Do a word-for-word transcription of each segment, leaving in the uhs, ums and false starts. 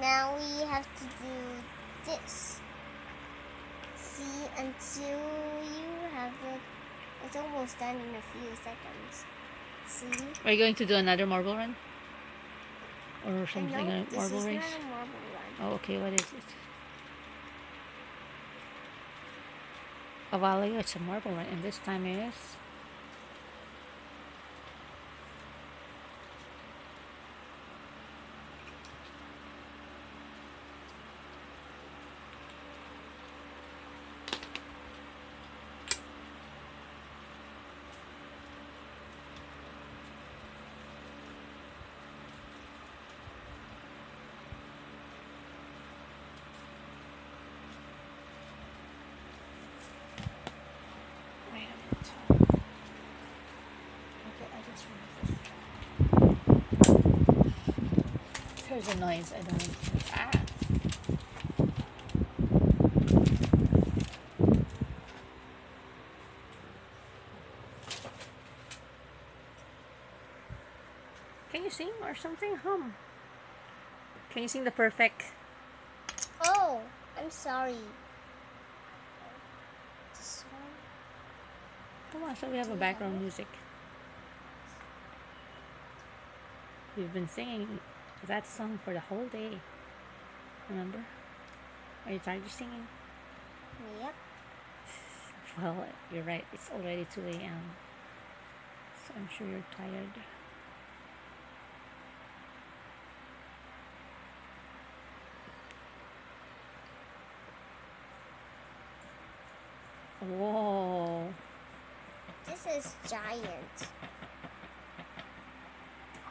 Now we have to do this. See, until you have the... It's almost done in a few seconds. See? Are you going to do another marble run? Or something like a marble race? No, this is not a marble run. Oh, okay. What is it? A volley, it's a marble run. And this time it is... There's a noise, I don't need to. Ah. Can you sing or something? Hum. Can you sing the perfect? Oh, I'm sorry. Come on, so we have a background music. We've been singing that song for the whole day. Remember? Are you tired of singing? Yep. Well, you're right. It's already two A M So I'm sure you're tired. Whoa. This is giant.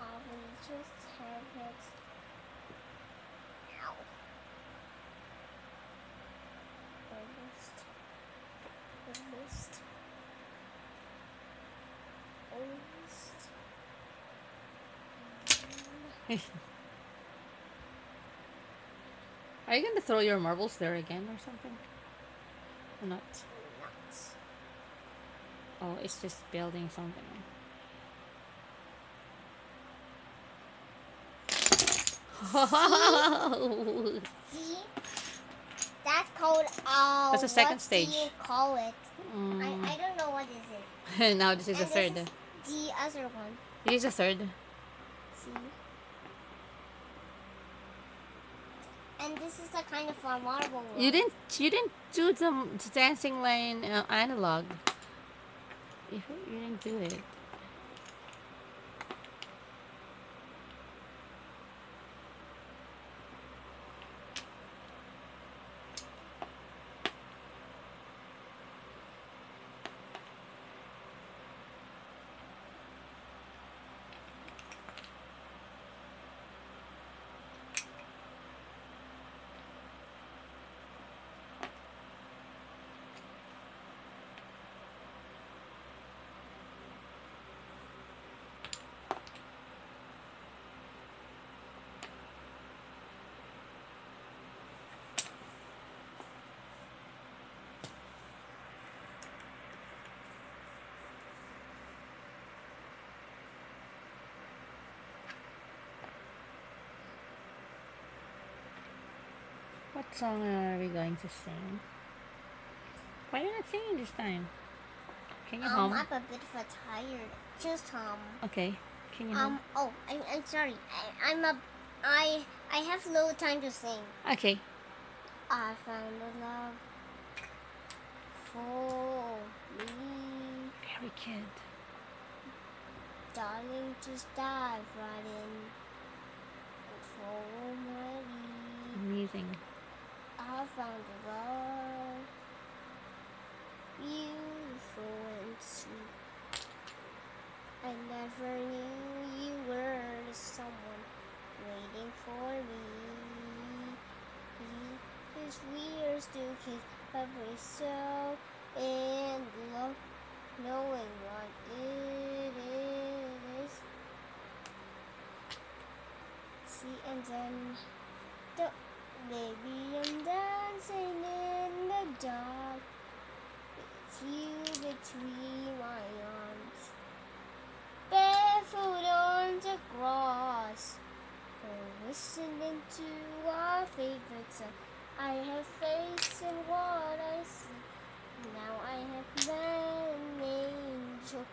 Oh, we just have it now. Almost. Almost. Almost. Are you going to throw your marbles there again or something? Or not? Not. Oh, it's just building something. See? See? That's called... Uh, That's the second stage. What do you call it? Mm. I, I don't know what is it. Now this is and the third. This is the other one. It is the third. And this is the kind of a marble one. You didn't, you didn't do the dancing line uh, analog. You, you didn't do it. What song are we going to sing? Why are you not singing this time? Can you um, hum? I'm a bit tired. Just hum. Okay. Can you hum? Um. Oh, I'm. I'm sorry. I, I'm a. I. I have no time to sing. Okay. I found a love for me. Very kid. Darling, just dive right in. For me. Amazing. I found a love, beautiful and sweet. I never knew you were someone waiting for me. Cause we are still kids, but we're so in love, knowing what it is. see, and then the baby I'm dancing in the dark with you between my arms, barefoot on the grass, and listening to our favorite song. I have faith in what I see. Now I have been an angel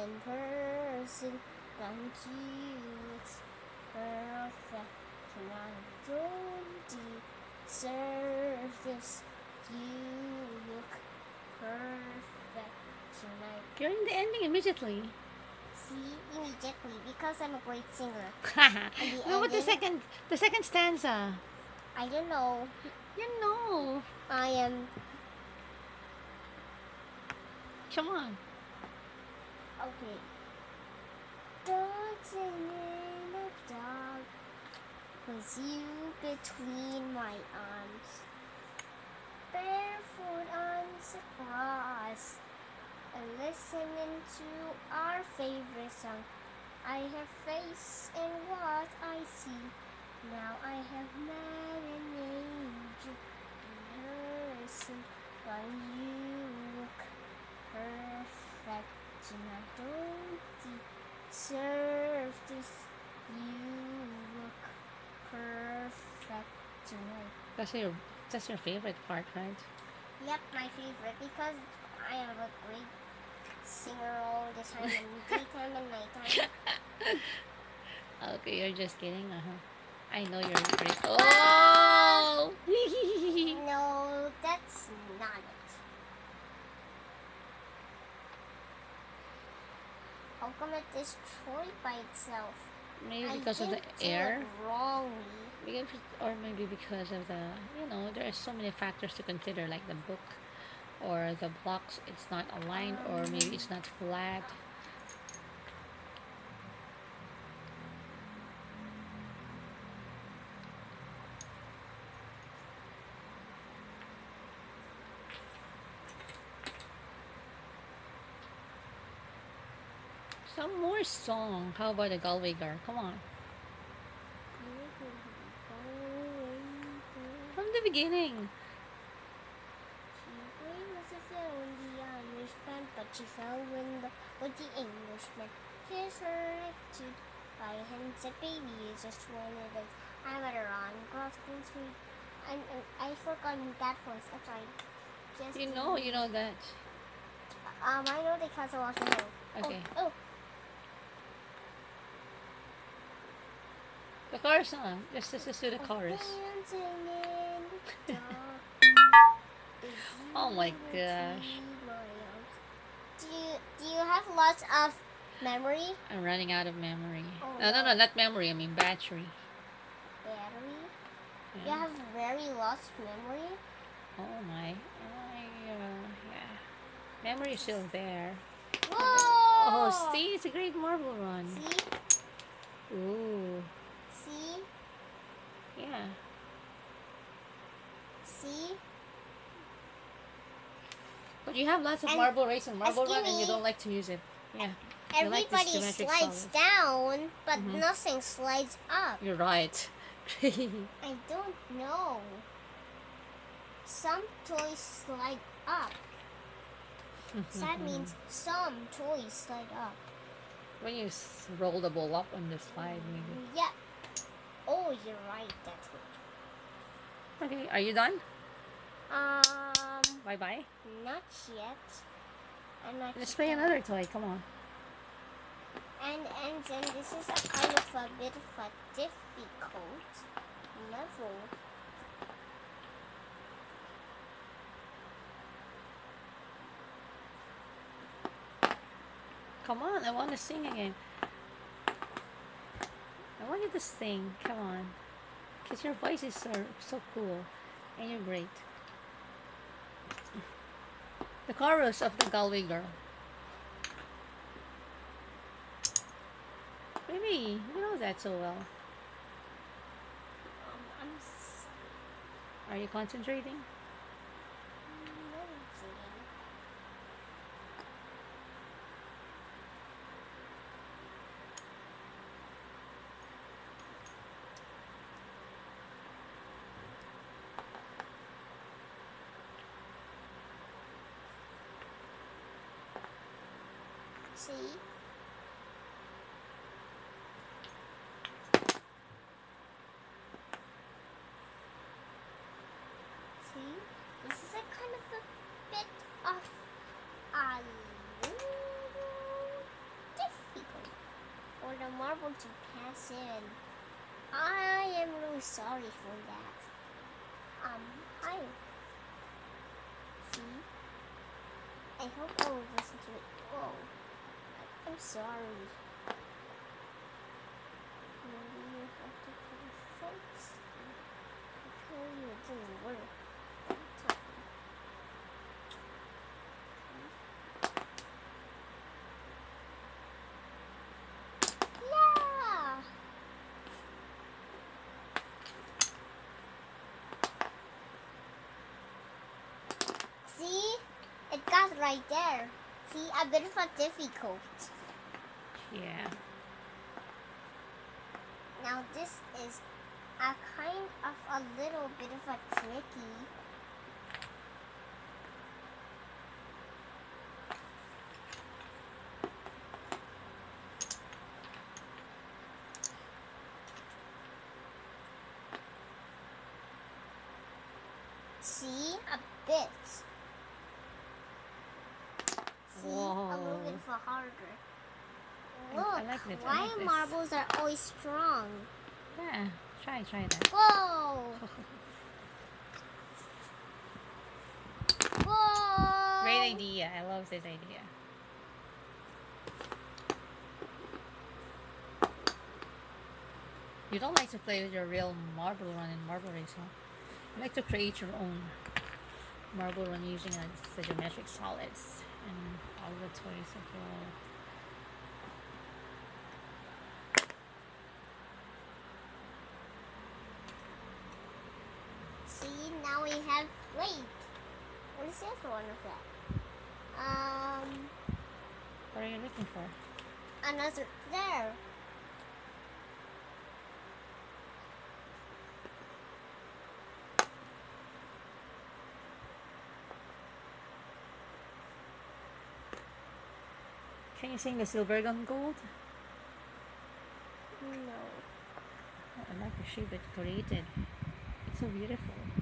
in person. Thank you, it's perfect. And I don't deserve this. You look perfect tonight. You're in the ending immediately. See, immediately, because I'm a great singer. No, but the second, the second stanza. I don't know. You know. I am. Come on. Okay. Dancing in the dark with you between my arms, barefoot on the grass, and listening to our favorite song. I have faith in what I see. Now I have met an angel in person. While you look perfect, and I don't deserve this. You look perfect tonight. That's your, that's your favorite part, right? Yep, my favorite, because I am a great singer all the time, and daytime and nighttime. Okay, you're just kidding, uh huh. I know you're great. Oh! No, that's not it. How come it destroyed by itself? Maybe because I of the air? Wrongly. Maybe, or maybe because of the, you know, there are so many factors to consider, like the book or the blocks. It's not aligned, um, or maybe it's not flat. Some more song. How about a Galway Girl? Come on. From the beginning. She was a fool in the Irishman, but she fell in love with the Englishman. Here's her attitude. By hands a baby is just one of those. I met her on Grafton Street. And I forgot that voice. I'm sorry. Just you know, you know that. Um, I know the castle walking home. Okay. Oh, oh. The chorus song. Let's just do the chorus. Oh my gosh. Do you, do you have lots of memory? I'm running out of memory. Oh, no, no, no, not memory. I mean battery. Battery? Yeah. You have very lost memory? Oh my. I, uh, yeah. Memory is still there. Whoa! Oh, see, it's a great marble run. See? Ooh. See? Yeah. See? But you have lots of and marble race and marble run, and you don't like to use it. Yeah. Everybody like slides solid. down, but mm-hmm. nothing slides up. You're right. I don't know. Some toys slide up. So that means some toys slide up. When you roll the ball up on the slide, maybe. Yeah. Oh, you're right. That's it. Okay, are you done? Um. Bye bye. Not yet. I'm not. Let's play another toy. Come on. And and then this is a kind of a bit of a difficult level. Come on, I want to sing again. I want you to sing, come on. Because your voice is so, so cool. And you're great. The chorus of the Galway Girl. Baby, you know that so well. Um, I'm Are you concentrating? Sí. See, this is a kind of a bit of a little difficult for the marble to pass in. I am really sorry for that. Um, hi. See, I hope I will listen to it. Whoa, I'm sorry. Maybe you have to put a fence. I tell you it didn't work. See, it got right there. See, a bit of a difficult. Yeah. Now this is a kind of a little bit of a tricky. See, a bit. See, whoa. A little bit for harder. Look, I like that. Why like marbles are always strong. Yeah, try, try that. Whoa! Whoa! Great idea. I love this idea. You don't like to play with your real marble run in marble race, huh? You like to create your own marble run using uh, the geometric solids and all the toys of your. See, now we have, wait, what is the other one of that? Um, what are you looking for? Another, there. Can you sing the Silver Gun Gold? No. I like the shape it created. It's so beautiful.